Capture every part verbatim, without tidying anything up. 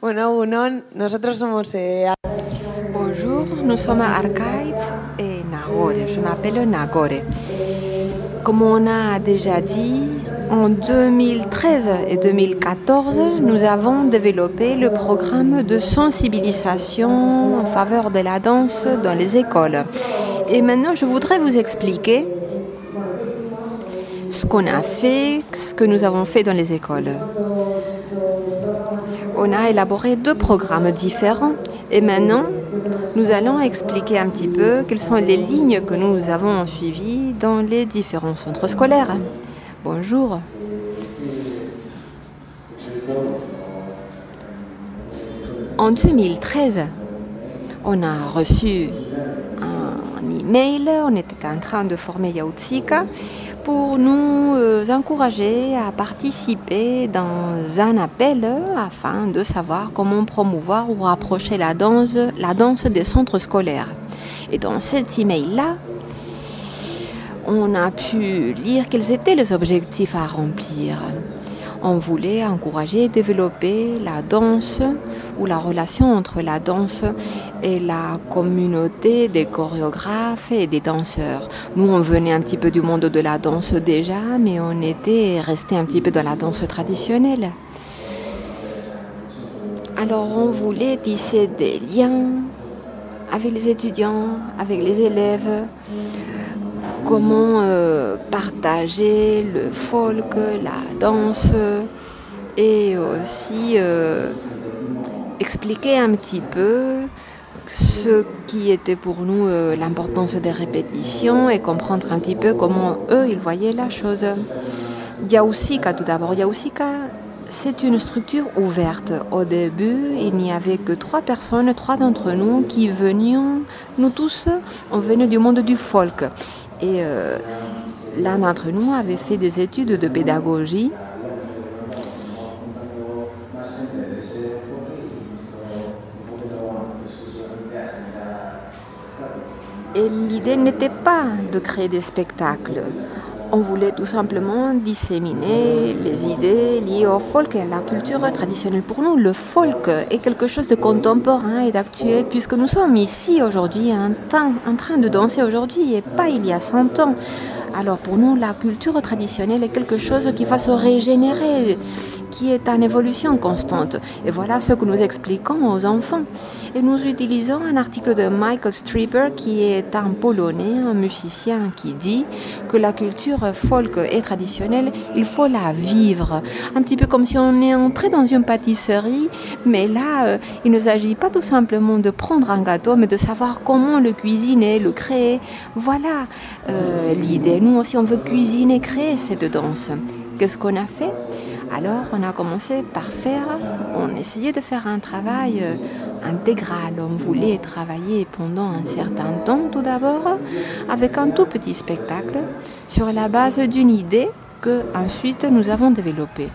Bueno, Bunon, nosotros somos... Eh, Bonjour, nous sommes à Arkaït et Nagore. Je m'appelle Nagore. Comme on a déjà dit, en deux mille treize et deux mille quatorze, nous avons développé le programme de sensibilisation en faveur de la danse dans les écoles. Et maintenant, je voudrais vous expliquer ce qu'on a fait, ce que nous avons fait dans les écoles. On a élaboré deux programmes différents et maintenant, nous allons expliquer un petit peu quelles sont les lignes que nous avons suivies dans les différents centres scolaires. Bonjour. En deux mille treize, on a reçu un email, on était en train de former Yautzika pour nous encourager à participer dans un appel afin de savoir comment promouvoir ou rapprocher la danse, la danse des centres scolaires. Et dans cet email-là, on a pu lire quels étaient les objectifs à remplir. On voulait encourager et développer la danse ou la relation entre la danse et la communauté des chorégraphes et des danseurs. Nous, on venait un petit peu du monde de la danse déjà, mais on était resté un petit peu dans la danse traditionnelle. Alors, on voulait tisser des liens avec les étudiants, avec les élèves. Comment euh, partager le folk, la danse et aussi euh, expliquer un petit peu ce qui était pour nous euh, l'importance des répétitions et comprendre un petit peu comment eux, ils voyaient la chose. Yautzika, tout d'abord. Yautzika, c'est une structure ouverte. Au début, il n'y avait que trois personnes, trois d'entre nous qui venions, nous tous, on venait du monde du folk. Et euh, l'un d'entre nous avait fait des études de pédagogie. Et l'idée n'était pas de créer des spectacles. On voulait tout simplement disséminer les idées liées au folk et à la culture traditionnelle. Pour nous, le folk est quelque chose de contemporain et d'actuel, puisque nous sommes ici aujourd'hui, en train de danser aujourd'hui et pas il y a cent ans. Alors pour nous, la culture traditionnelle est quelque chose qui va se régénérer, qui est en évolution constante. Et voilà ce que nous expliquons aux enfants. Et nous utilisons un article de Michael Streiber, qui est un Polonais, un musicien, qui dit que la culture folk et traditionnelle, il faut la vivre. Un petit peu comme si on est entré dans une pâtisserie, mais là, il ne s'agit pas tout simplement de prendre un gâteau, mais de savoir comment le cuisiner, le créer. Voilà euh, l'idée. Nous aussi, on veut cuisiner, créer cette danse. Qu'est-ce qu'on a fait? Alors, on a commencé par faire, on essayait de faire un travail intégral. On voulait travailler pendant un certain temps, tout d'abord, avec un tout petit spectacle, sur la base d'une idée que ensuite nous avons développée.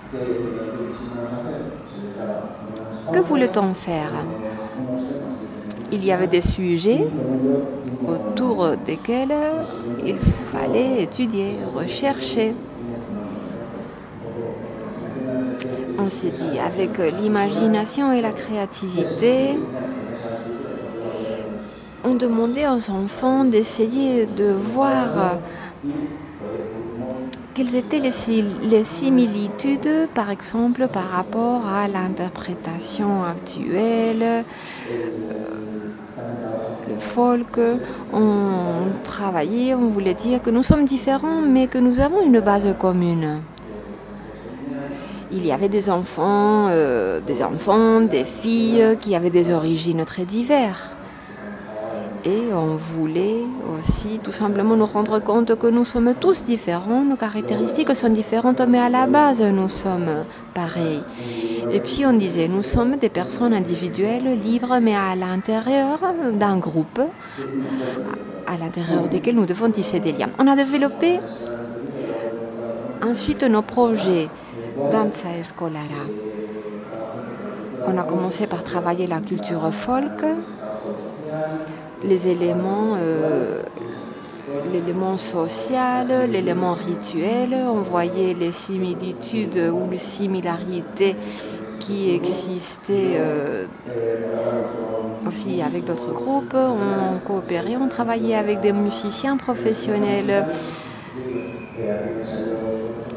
Que voulait-on faire? Il y avait des sujets autour desquels il fallait étudier, rechercher. On s'est dit, avec l'imagination et la créativité, on demandait aux enfants d'essayer de voir quelles étaient les similitudes, par exemple, par rapport à l'interprétation actuelle. Le folk, on travaillait, on voulait dire que nous sommes différents, mais que nous avons une base commune. Il y avait des enfants, euh, des enfants, des filles qui avaient des origines très diverses. Et on voulait aussi tout simplement nous rendre compte que nous sommes tous différents, nos caractéristiques sont différentes, mais à la base, nous sommes pareils. Et puis on disait, nous sommes des personnes individuelles, libres, mais à l'intérieur d'un groupe, à l'intérieur desquels nous devons tisser des liens. On a développé ensuite nos projets Dansa Escola. On a commencé par travailler la culture folk, les éléments, euh, l'élément social, l'élément rituel. On voyait les similitudes ou les similarités qui existait euh, aussi avec d'autres groupes. On coopérait, on travaillait avec des musiciens professionnels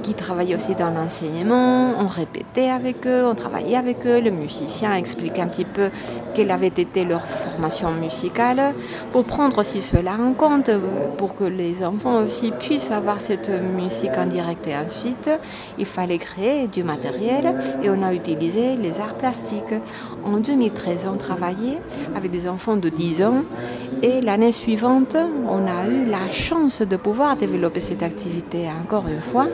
qui travaillaient aussi dans l'enseignement. On répétait avec eux, on travaillait avec eux. Le musicien expliquait un petit peu quelle avait été leur formation musicale pour prendre aussi cela en compte, pour que les enfants aussi puissent avoir cette musique en direct. Et ensuite, il fallait créer du matériel et on a utilisé les arts plastiques. En deux mille treize, on travaillait avec des enfants de dix ans et l'année suivante, on a eu la chance de pouvoir développer cette activité encore une fois.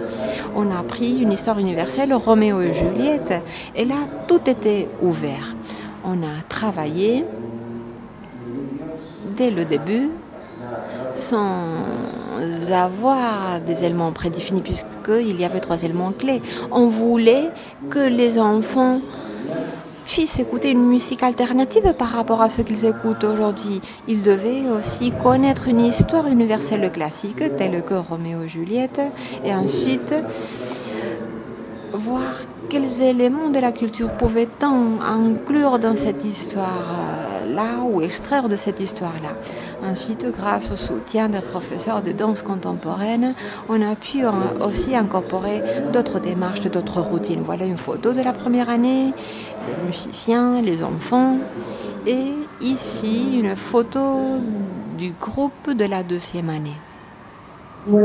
On a appris une histoire universelle, Roméo et Juliette, et là, tout était ouvert. On a travaillé dès le début, sans avoir des éléments prédéfinis, puisqu'il y avait trois éléments clés. On voulait que les enfants puissent écouter une musique alternative par rapport à ce qu'ils écoutent aujourd'hui. Ils devaient aussi connaître une histoire universelle classique, telle que Roméo et Juliette, et ensuite voir quels éléments de la culture pouvait-on inclure dans cette histoire-là ou extraire de cette histoire-là. Ensuite, grâce au soutien des professeurs de danse contemporaine, on a pu aussi incorporer d'autres démarches, d'autres routines. Voilà une photo de la première année, les musiciens, les enfants, et ici une photo du groupe de la deuxième année. Ouais.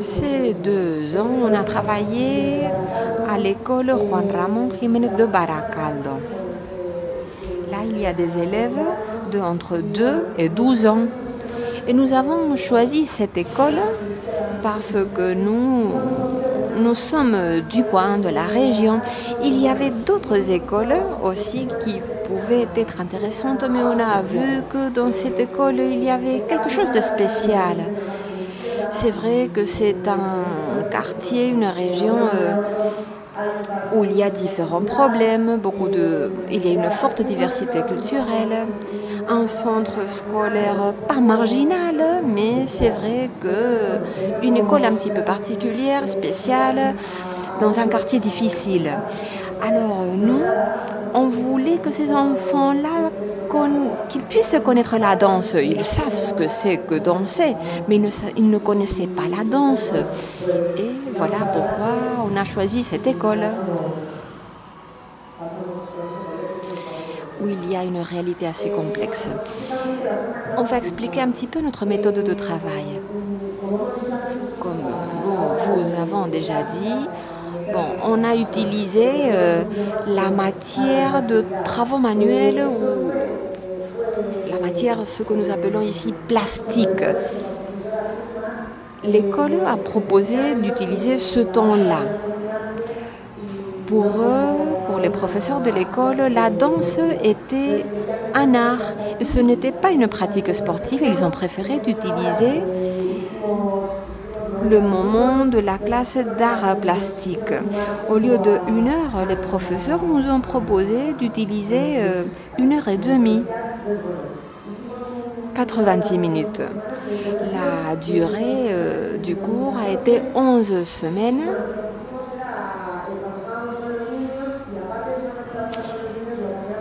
Ces deux ans, on a travaillé à l'école Juan Ramón Jiménez de Baracaldo. Là, il y a des élèves de entre deux et douze ans. Et nous avons choisi cette école parce que nous, nous sommes du coin, de la région. Il y avait d'autres écoles aussi qui pouvaient être intéressantes, mais on a vu que dans cette école, il y avait quelque chose de spécial. C'est vrai que c'est un quartier, une région euh, où il y a différents problèmes, beaucoup de, il y a une forte diversité culturelle, un centre scolaire pas marginal, mais c'est vrai qu'une école un petit peu particulière, spéciale, dans un quartier difficile. Alors nous, on voulait que ces enfants-là, qu'ils puissent connaître la danse. Ils savent ce que c'est que danser, mais ils ne, ils ne connaissaient pas la danse. Et voilà pourquoi on a choisi cette école, où il y a une réalité assez complexe. On va expliquer un petit peu notre méthode de travail. Comme nous vous avons déjà dit, bon, on a utilisé euh, la matière de travaux manuels, ou la matière, ce que nous appelons ici plastique. L'école a proposé d'utiliser ce temps-là. Pour eux, pour les professeurs de l'école, la danse était un art. Ce n'était pas une pratique sportive, ils ont préféré d'utiliser le moment de la classe d'art plastique. Au lieu de une heure, les professeurs nous ont proposé d'utiliser une heure et demie, quatre-vingt-dix minutes. La durée du cours a été onze semaines.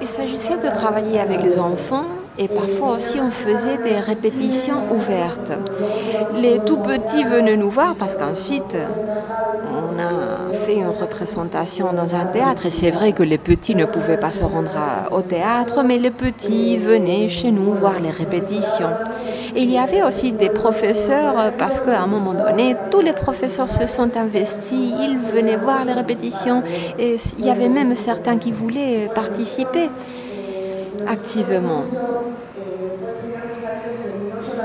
Il s'agissait de travailler avec les enfants. Et parfois aussi, on faisait des répétitions ouvertes. Les tout-petits venaient nous voir parce qu'ensuite, on a fait une représentation dans un théâtre. Et c'est vrai que les petits ne pouvaient pas se rendre à, au théâtre, mais les petits venaient chez nous voir les répétitions. Et il y avait aussi des professeurs, parce qu'à un moment donné, tous les professeurs se sont investis. Ils venaient voir les répétitions. Et il y avait même certains qui voulaient participer activement.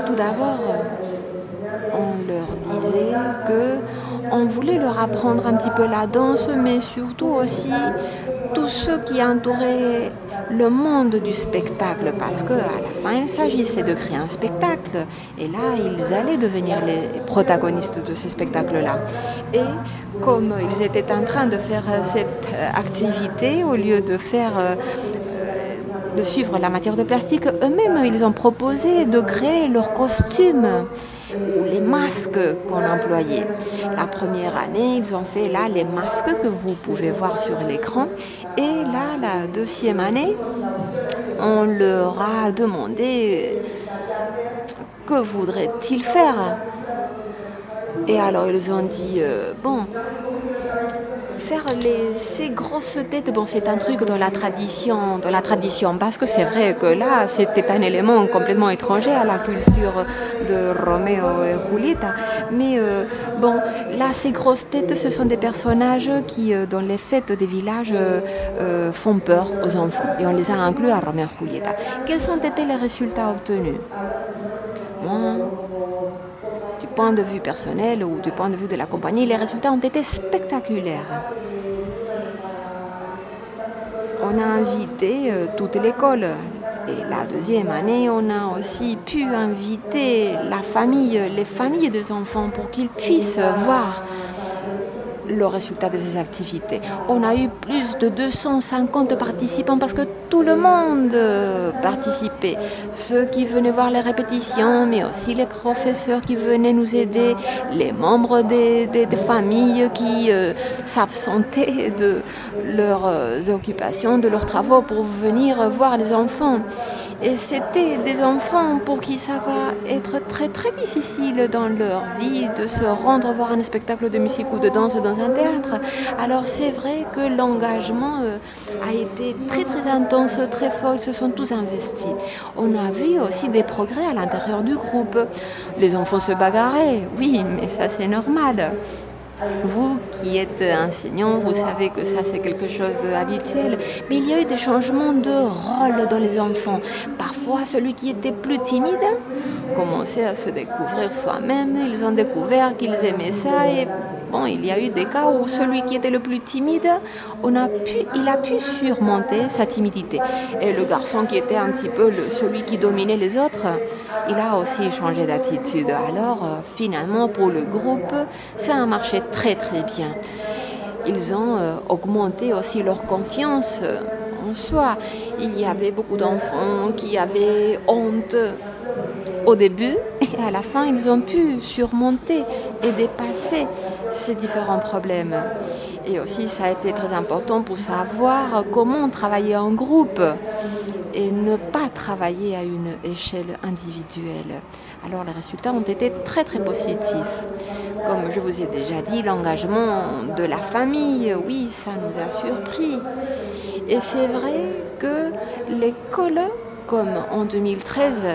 Tout d'abord, on leur disait qu'on voulait leur apprendre un petit peu la danse, mais surtout aussi tous ceux qui entouraient le monde du spectacle, parce qu'à la fin, il s'agissait de créer un spectacle. Et là, ils allaient devenir les protagonistes de ces spectacles-là. Et comme ils étaient en train de faire cette activité, au lieu de faire de suivre la matière de plastique, eux-mêmes, ils ont proposé de créer leurs costumes. ou les masques qu'on employait. La première année, ils ont fait là les masques que vous pouvez voir sur l'écran. Et là, la deuxième année, on leur a demandé que voudraient-ils faire. Et alors, ils ont dit, euh, bon, faire les, ces grosses têtes, bon, c'est un truc dans la tradition, dans la tradition, parce que c'est vrai que là, c'était un élément complètement étranger à la culture de Roméo et Julieta. Mais euh, bon, là, ces grosses têtes, ce sont des personnages qui, dans les fêtes des villages, euh, font peur aux enfants. Et on les a inclus à Roméo et Julieta. Quels ont été les résultats obtenus? Bon, du point de vue personnel ou du point de vue de la compagnie, les résultats ont été spectaculaires. On a invité toute l'école. Et la deuxième année, on a aussi pu inviter la famille, les familles des enfants pour qu'ils puissent voir le résultat de ces activités. On a eu plus de deux cent cinquante participants parce que tout le monde participait. Ceux qui venaient voir les répétitions, mais aussi les professeurs qui venaient nous aider, les membres des, des, des familles qui euh, s'absentaient de leurs occupations, de leurs travaux pour venir voir les enfants. Et c'était des enfants pour qui ça va être très très difficile dans leur vie de se rendre voir un spectacle de musique ou de danse dans un théâtre. Alors c'est vrai que l'engagement a été très très intense, très fort, ils se sont tous investis. On a vu aussi des progrès à l'intérieur du groupe. Les enfants se bagarraient, oui, mais ça c'est normal. Vous qui êtes enseignant, vous savez que ça c'est quelque chose d'habituel, mais il y a eu des changements de rôle dans les enfants. Parfois, celui qui était plus timide commençait à se découvrir soi-même, ils ont découvert qu'ils aimaient ça et bon, il y a eu des cas où celui qui était le plus timide, on a pu, il a pu surmonter sa timidité. Et le garçon qui était un petit peu le, celui qui dominait les autres, il a aussi changé d'attitude. Alors finalement, pour le groupe, ça a marché très très bien. Ils ont euh, augmenté aussi leur confiance en soi. Il y avait beaucoup d'enfants qui avaient honte au début, et à la fin, ils ont pu surmonter et dépasser ces différents problèmes. Et aussi, ça a été très important pour savoir comment travailler en groupe et ne pas travailler à une échelle individuelle. Alors, les résultats ont été très, très positifs. Comme je vous ai déjà dit, l'engagement de la famille, oui, ça nous a surpris. Et c'est vrai que l'école, comme en deux mille treize,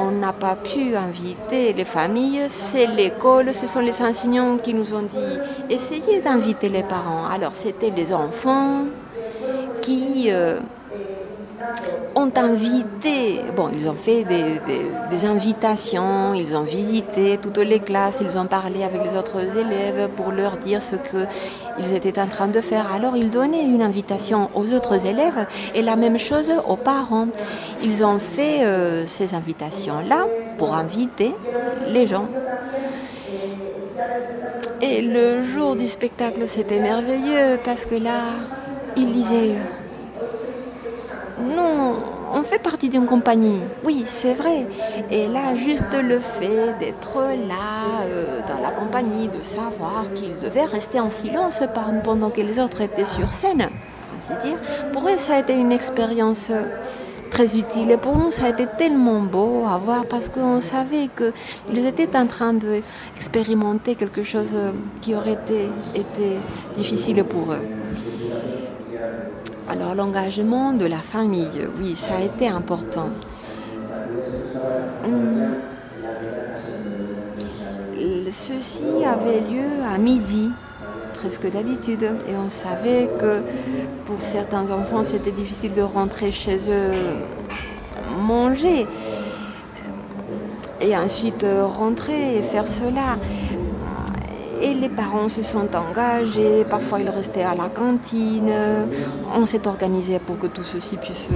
on n'a pas pu inviter les familles, c'est l'école, ce sont les enseignants qui nous ont dit « essayez d'inviter les parents ». Alors c'était les enfants qui euh, ont invité, bon ils ont fait des, des, des invitations, ils ont visité toutes les classes, ils ont parlé avec les autres élèves pour leur dire ce qu'ils étaient en train de faire. Alors ils donnaient une invitation aux autres élèves et la même chose aux parents. Ils ont fait euh, ces invitations-là pour inviter les gens. Et le jour du spectacle, c'était merveilleux parce que là, ils lisaient. Non, on fait partie d'une compagnie, oui, c'est vrai. Et là, juste le fait d'être là, euh, dans la compagnie, de savoir qu'ils devaient rester en silence pendant que les autres étaient sur scène, ainsi dire, pour eux, ça a été une expérience très utile. Et pour nous, ça a été tellement beau à voir parce qu'on savait qu'ils étaient en train d'expérimenter quelque chose qui aurait été, été difficile pour eux. Alors l'engagement de la famille, oui, ça a été important. Ceci avait lieu à midi, presque d'habitude. Et on savait que pour certains enfants, c'était difficile de rentrer chez eux manger. Et ensuite rentrer et faire cela. Et les parents se sont engagés, parfois ils restaient à la cantine. On s'est organisé pour que tout ceci puisse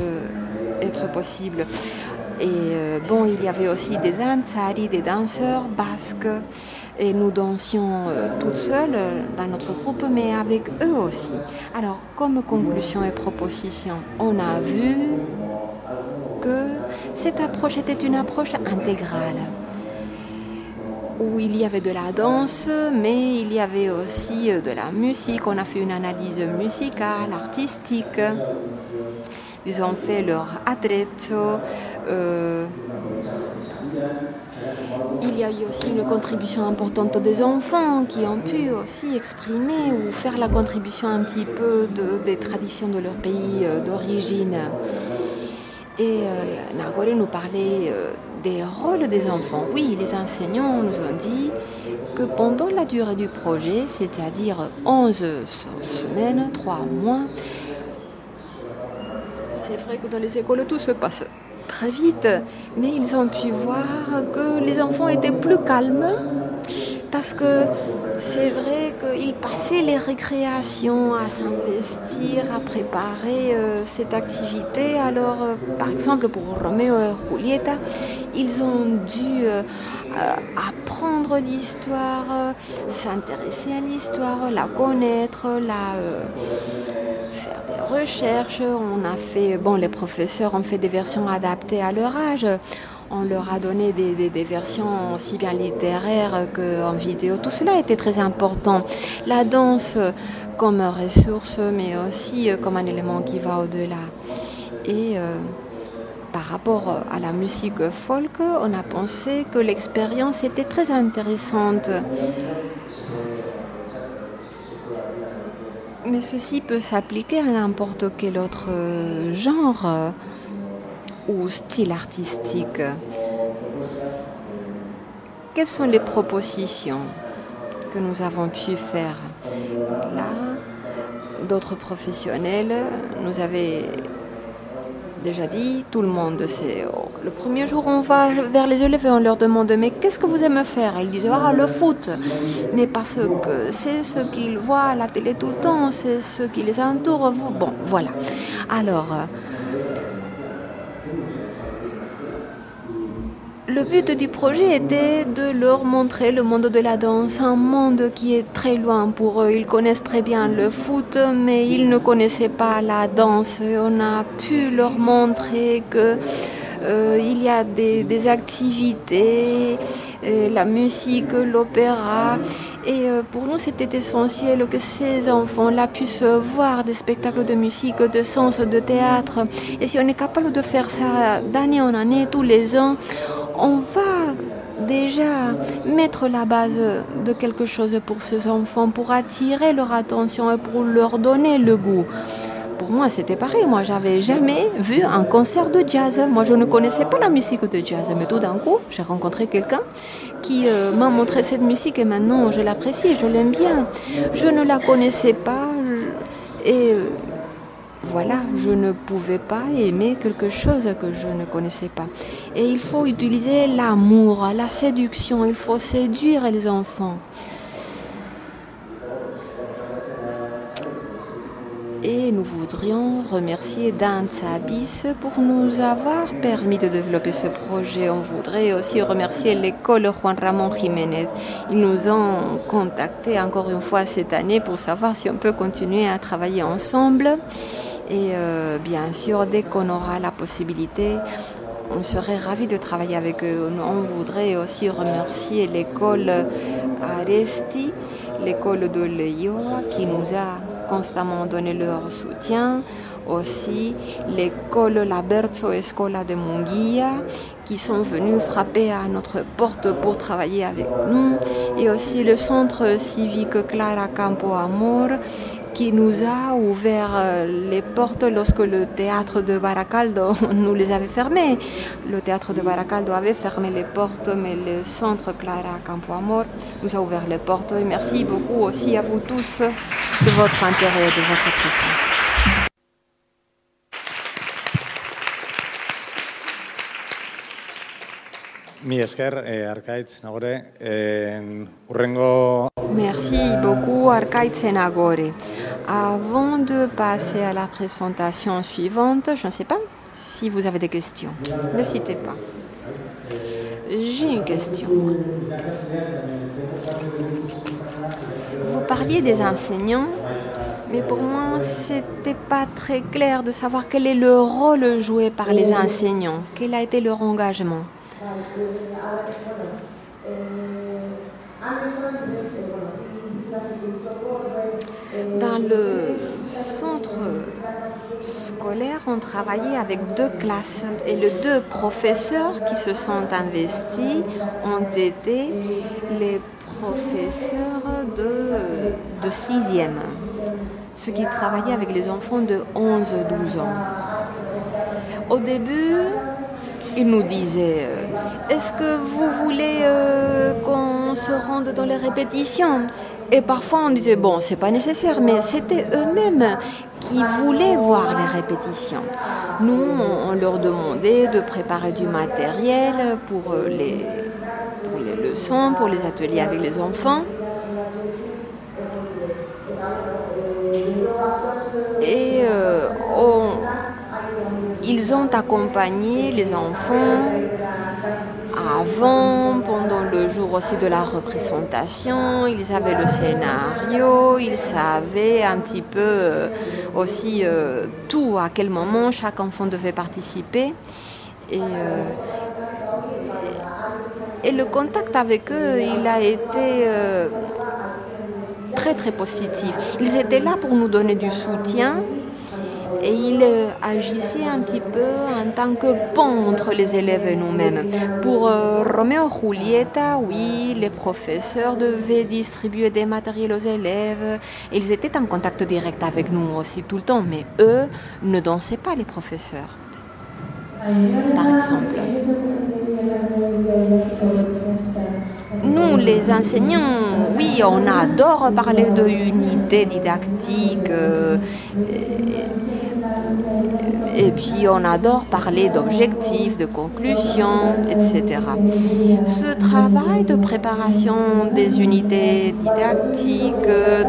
être possible. Et bon, il y avait aussi des dantzari, des danseurs basques. Et nous dansions toutes seules dans notre groupe, mais avec eux aussi. Alors, comme conclusion et proposition, on a vu que cette approche était une approche intégrale. où il y avait de la danse, mais il y avait aussi de la musique. On a fait une analyse musicale, artistique. Ils ont fait leur attrezzo. Euh... Il y a eu aussi une contribution importante des enfants qui ont pu aussi exprimer ou faire la contribution un petit peu de, des traditions de leur pays d'origine. Et euh, Nagore nous parlait euh, des rôles des enfants. Oui, les enseignants nous ont dit que pendant la durée du projet, c'est-à-dire onze semaines, trois mois, c'est vrai que dans les écoles, tout se passe très vite, mais ils ont pu voir que les enfants étaient plus calmes parce que c'est vrai qu'ils passaient les récréations à s'investir, à préparer euh, cette activité. Alors, euh, par exemple, pour Roméo et Julieta, ils ont dû euh, apprendre l'histoire, euh, s'intéresser à l'histoire, la connaître, la... Euh, des recherches. On a fait, bon, les professeurs ont fait des versions adaptées à leur âge. On leur a donné des, des, des versions aussi bien littéraires qu'en vidéo. Tout cela était très important. La danse comme ressource, mais aussi comme un élément qui va au-delà. Et euh, par rapport à la musique folk, on a pensé que l'expérience était très intéressante. Mais ceci peut s'appliquer à n'importe quel autre genre ou style artistique. Quelles sont les propositions que nous avons pu faire? Là, d'autres professionnels nous avaient déjà dit, tout le monde sait. Oh, le premier jour, on va vers les élèves et on leur demande « Mais qu'est-ce que vous aimez faire ?» Ils disent « Ah, le foot !» Mais parce que c'est ce qu'ils voient à la télé tout le temps, c'est ce qui les entoure. Vous... Bon, voilà. Alors, le but du projet était de leur montrer le monde de la danse, un monde qui est très loin pour eux. Ils connaissent très bien le foot, mais ils ne connaissaient pas la danse. Et on a pu leur montrer que euh, il y a des, des activités, euh, la musique, l'opéra. Et euh, pour nous, c'était essentiel que ces enfants-là puissent voir des spectacles de musique, de sens, de théâtre. Et si on est capable de faire ça d'année en année, tous les ans, on va déjà mettre la base de quelque chose pour ces enfants, pour attirer leur attention et pour leur donner le goût. Pour moi, c'était pareil. Moi, j'avais jamais vu un concert de jazz. Moi, je ne connaissais pas la musique de jazz. Mais tout d'un coup, j'ai rencontré quelqu'un qui euh, m'a montré cette musique et maintenant, je l'apprécie, je l'aime bien. Je ne la connaissais pas et... Euh, Voilà, je ne pouvais pas aimer quelque chose que je ne connaissais pas. Et il faut utiliser l'amour, la séduction, il faut séduire les enfants. Et nous voudrions remercier Dantzabis pour nous avoir permis de développer ce projet. On voudrait aussi remercier l'école Juan Ramón Jiménez. Ils nous ont contactés encore une fois cette année pour savoir si on peut continuer à travailler ensemble. Et euh, bien sûr, dès qu'on aura la possibilité, on serait ravis de travailler avec eux. On voudrait aussi remercier l'école Aresti, l'école de Leioa, qui nous a constamment donné leur soutien. Aussi l'école Laberto Escola de Mungia, qui sont venus frapper à notre porte pour travailler avec nous. Et aussi le centre civique Clara Campoamor, qui nous a ouvert les portes lorsque le théâtre de Baracaldo nous les avait fermées. Le théâtre de Baracaldo avait fermé les portes, mais le centre Clara Campoamor nous a ouvert les portes. Et merci beaucoup aussi à vous tous de votre intérêt et de votre présence. Merci beaucoup, Arkaït et Nagore. Avant de passer à la présentation suivante, je ne sais pas si vous avez des questions. N'hésitez pas. J'ai une question. Vous parliez des enseignants, mais pour moi, ce n'était pas très clair de savoir quel est le rôle joué par les enseignants. Quel a été leur engagement? Dans le centre scolaire, on travaillait avec deux classes et les deux professeurs qui se sont investis ont été les professeurs de, de sixième, ceux qui travaillaient avec les enfants de onze à douze ans. Au début, ils nous disaient « Est-ce que vous voulez euh, qu'on se rende dans les répétitions ?» Et parfois on disait, bon, c'est pas nécessaire, mais c'était eux-mêmes qui voulaient voir les répétitions. Nous, on leur demandait de préparer du matériel pour les, pour les leçons, pour les ateliers avec les enfants. Et euh, on, ils ont accompagné les enfants avant, pendant le jour aussi de la représentation, ils avaient le scénario, ils savaient un petit peu aussi euh, tout, à quel moment chaque enfant devait participer. Et, euh, et, et le contact avec eux, il a été euh, très très positif. Ils étaient là pour nous donner du soutien. Et il agissait un petit peu en tant que pont entre les élèves et nous-mêmes. Pour euh, Roméo et Julieta, oui, les professeurs devaient distribuer des matériels aux élèves. Ils étaient en contact direct avec nous aussi tout le temps, mais eux ne dansaient pas, les professeurs, par exemple. Nous, les enseignants, oui, on adore parler de unité didactique euh, et, et puis on adore parler d'objectifs, de conclusions, et cetera. Ce travail de préparation des unités didactiques,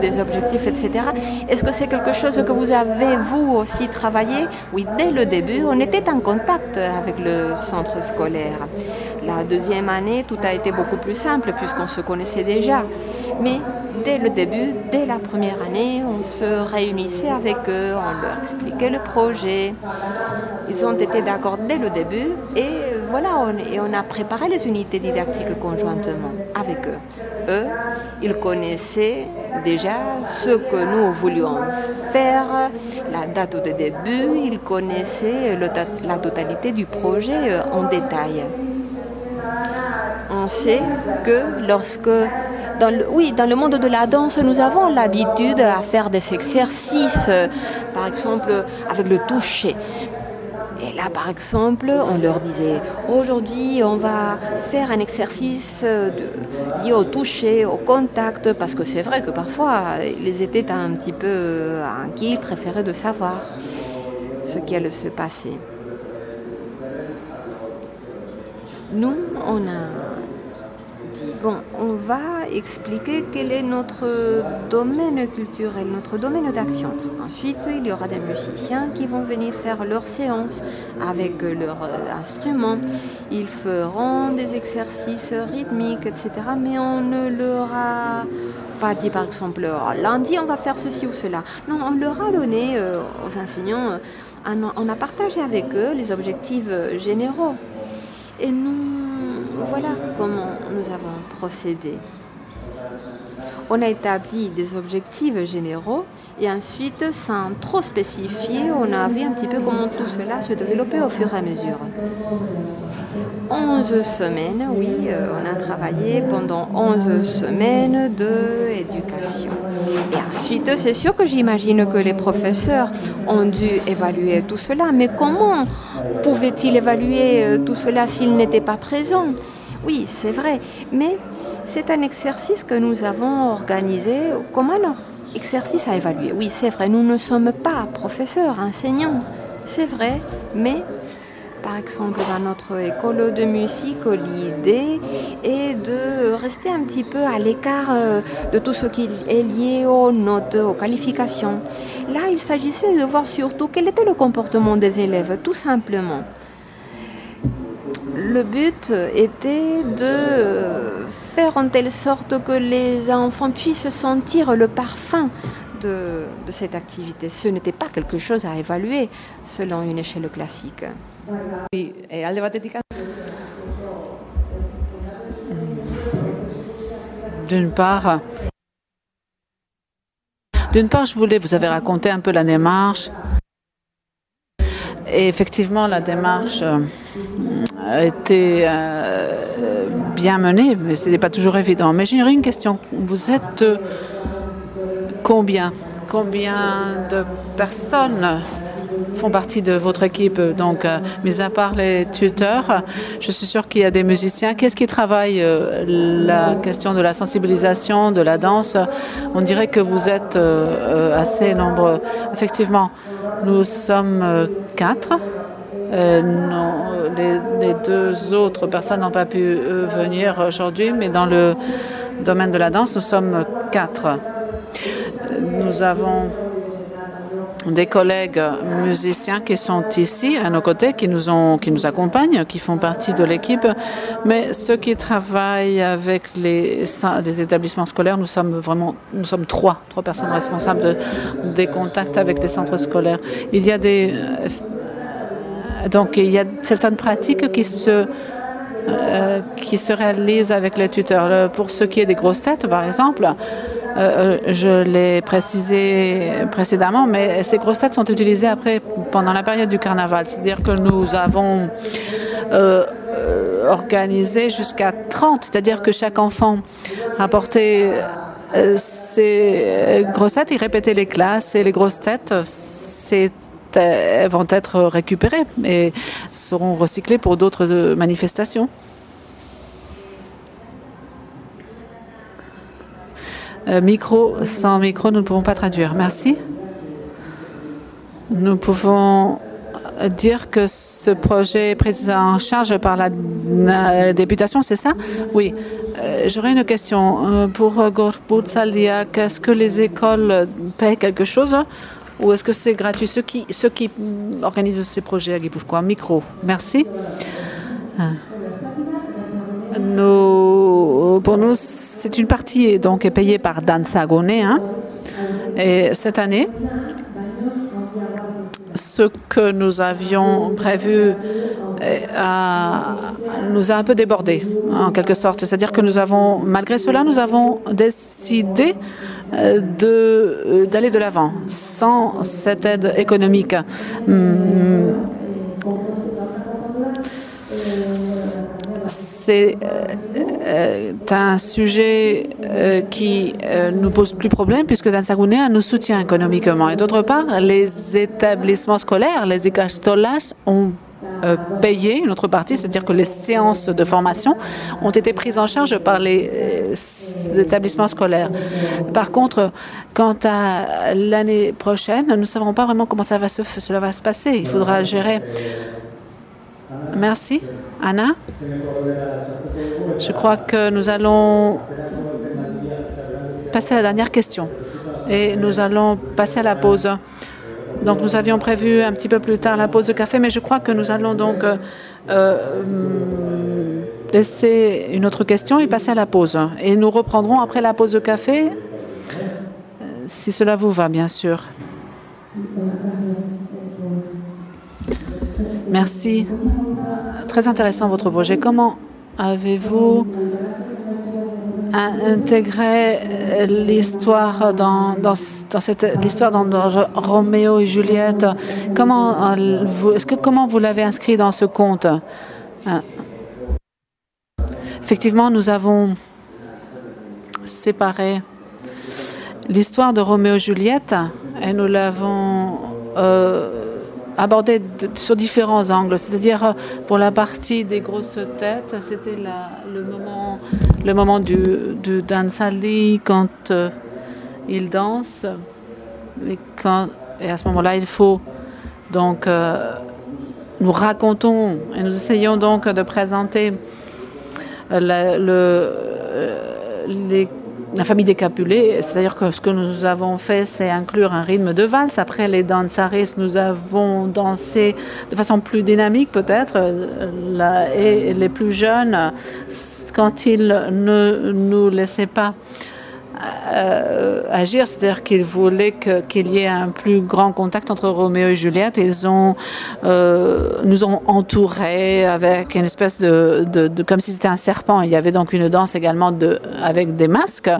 des objectifs, et cetera, est-ce que c'est quelque chose que vous avez, vous aussi, travaillé? Oui, dès le début, on était en contact avec le centre scolaire. La deuxième année, tout a été beaucoup plus simple puisqu'on se connaissait déjà. Mais dès le début, dès la première année, on se réunissait avec eux, on leur expliquait le projet. Ils ont été d'accord dès le début et voilà, on, et on a préparé les unités didactiques conjointement avec eux. Eux, ils connaissaient déjà ce que nous voulions faire, la date de début, ils connaissaient le, la totalité du projet en détail. On sait que lorsque, dans le, oui, dans le monde de la danse, nous avons l'habitude à faire des exercices, par exemple avec le toucher. Et là, par exemple, on leur disait, aujourd'hui, on va faire un exercice lié au toucher, au contact, parce que c'est vrai que parfois, ils étaient un petit peu inquiets, ils préféraient de savoir ce qui allait se passer. Nous, on a dit, bon, on va expliquer quel est notre domaine culturel, notre domaine d'action. Ensuite, il y aura des musiciens qui vont venir faire leur séance avec leur instrument. Ils feront des exercices rythmiques, et cetera. Mais on ne leur a pas dit, par exemple, lundi, on va faire ceci ou cela. Non, on leur a donné euh, aux enseignants, euh, on a partagé avec eux les objectifs généraux. Et nous, voilà comment nous avons procédé. On a établi des objectifs généraux et ensuite, sans trop spécifier, on a vu un petit peu comment tout cela se développait au fur et à mesure. onze semaines, oui, on a travaillé pendant onze semaines d'éducation. Et ensuite, c'est sûr que j'imagine que les professeurs ont dû évaluer tout cela, mais comment pouvaient-ils évaluer tout cela s'ils n'étaient pas présents? Oui, c'est vrai, mais c'est un exercice que nous avons organisé comme un exercice à évaluer. Oui, c'est vrai, nous ne sommes pas professeurs, enseignants, c'est vrai, mais... Par exemple, dans notre école de musique, l'idée est de rester un petit peu à l'écart de tout ce qui est lié aux notes, aux qualifications. Là, il s'agissait de voir surtout quel était le comportement des élèves, tout simplement. Le but était de faire en telle sorte que les enfants puissent sentir le parfum de, de cette activité. Ce n'était pas quelque chose à évaluer selon une échelle classique. d'une part. D'une part, je voulais vous avez raconté un peu la démarche. Et effectivement, la démarche était euh, bien menée, mais ce n'est pas toujours évident. Mais j'ai une question. Vous êtes combien Combien de personnes font partie de votre équipe? Donc, euh, mis à part les tuteurs, je suis sûre qu'il y a des musiciens. Qu'est-ce qui travaille euh, la question de la sensibilisation, de la danse? On dirait que vous êtes euh, assez nombreux. Effectivement, nous sommes euh, quatre. Euh, non, les, les deux autres personnes n'ont pas pu euh, venir aujourd'hui, mais dans le domaine de la danse, nous sommes quatre. Nous avons des collègues musiciens qui sont ici à nos côtés, qui nous, ont, qui nous accompagnent, qui font partie de l'équipe. Mais ceux qui travaillent avec les, les établissements scolaires, nous sommes vraiment, nous sommes trois, trois personnes responsables de, des contacts avec les centres scolaires. Il y a des, donc il y a certaines pratiques qui se euh, qui se réalisent avec les tuteurs. Pour ce qui est des grosses têtes, par exemple. Euh, je l'ai précisé précédemment, mais ces grosses têtes sont utilisées après, pendant la période du carnaval. C'est-à-dire que nous avons euh, organisé jusqu'à trente, c'est-à-dire que chaque enfant rapportait euh, ses grosses têtes, il répétait les classes et les grosses têtes c'est, euh, vont être récupérées et seront recyclées pour d'autres euh, manifestations. Micro, sans micro, nous ne pouvons pas traduire. Merci. Nous pouvons dire que ce projet est pris en charge par la, la députation, c'est ça? Oui. Euh, J'aurais une question. Pour Gorputzaldiak, est-ce que les écoles paient quelque chose ou est-ce que c'est gratuit? Ceux qui, ceux qui organisent ces projets à Gipuzkoa, micro. Merci. Nous, pour nous, c'est une partie donc est payée par Dansa Gunia, hein. Et cette année, ce que nous avions prévu a, nous a un peu débordé, en quelque sorte. C'est-à-dire que nous avons, malgré cela, nous avons décidé de d'aller de l'avant sans cette aide économique. Hum, C'est un sujet qui nous pose plus problème puisque Dansa Gunia nous soutient économiquement. Et d'autre part, les établissements scolaires, les ikastolas, ont payé une autre partie, c'est-à-dire que les séances de formation ont été prises en charge par les établissements scolaires. Par contre, quant à l'année prochaine, nous ne savons pas vraiment comment ça va se, cela va se passer. Il faudra gérer. Merci. Anna, je crois que nous allons passer à la dernière question et nous allons passer à la pause. Donc nous avions prévu un petit peu plus tard la pause de café, mais je crois que nous allons donc euh, laisser une autre question et passer à la pause. Et nous reprendrons après la pause de café, si cela vous va, bien sûr. Merci. Très intéressant votre projet. Comment avez-vous intégré l'histoire dans, dans, dans cette l'histoire dans, dans Roméo et Juliette? Comment vous, est-ce que comment vous l'avez inscrit dans ce conte? Effectivement, nous avons séparé l'histoire de Roméo et Juliette et nous l'avons euh, abordé sur différents angles, c'est-à-dire pour la partie des grosses têtes, c'était le moment, le moment du, du Dantzabis quand euh, il danse, et, quand, et à ce moment-là, il faut donc euh, nous racontons et nous essayons donc de présenter la, le, les la famille des Capulet, c'est-à-dire que ce que nous avons fait, c'est inclure un rythme de valse. Après les dansaris, nous avons dansé de façon plus dynamique peut-être. Et les plus jeunes, quand ils ne nous laissaient pas euh, agir, c'est-à-dire qu'ils voulaient que, qu'il y ait un plus grand contact entre Roméo et Juliette. Ils ont, euh, nous ont entourés avec une espèce de, de, de comme si c'était un serpent. Il y avait donc une danse également de, avec des masques,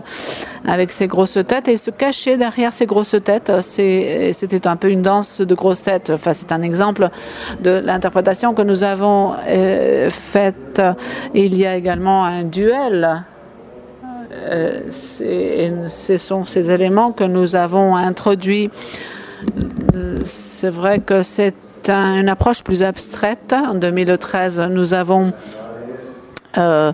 avec ces grosses têtes, et ils se cachaient derrière ces grosses têtes. C'est, c'était un peu une danse de grosses têtes. Enfin, c'est un exemple de l'interprétation que nous avons euh, faite. Il y a également un duel. Euh, c'est, ce sont ces éléments que nous avons introduits. C'est vrai que c'est un, une approche plus abstraite. En deux mille treize, nous avons euh,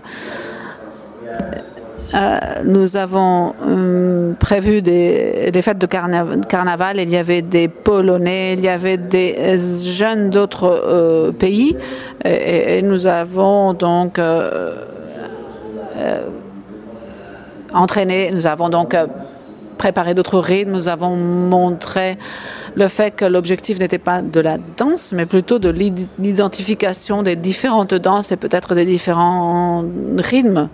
euh, nous avons euh, prévu des, des fêtes de carna, carnaval. Il y avait des Polonais, il y avait des jeunes d'autres euh, pays, et, et nous avons donc euh, euh, entraîné, nous avons donc préparé d'autres rythmes, nous avons montré le fait que l'objectif n'était pas de la danse, mais plutôt de l'identification des différentes danses et peut-être des différents rythmes.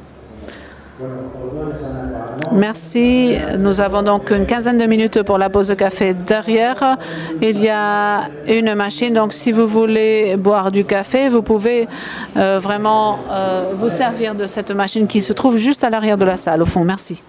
Merci. Nous avons donc une quinzaine de minutes pour la pause de café. Derrière, il y a une machine. Donc, si vous voulez boire du café, vous pouvez euh, vraiment euh, vous servir de cette machine qui se trouve juste à l'arrière de la salle, au fond. Merci.